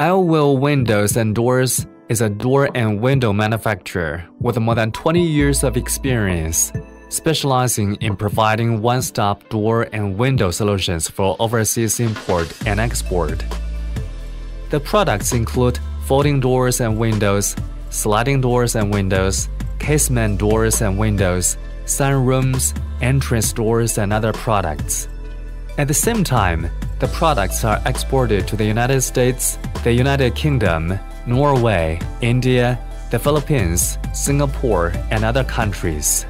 Alwew Windows and Doors is a door and window manufacturer with more than 20 years of experience, specializing in providing one-stop door and window solutions for overseas import and export. The products include folding doors and windows, sliding doors and windows, casement doors and windows, sunrooms, entrance doors, and other products. At the same time, the products are exported to the United States, the United Kingdom, Norway, India, the Philippines, Singapore, and other countries.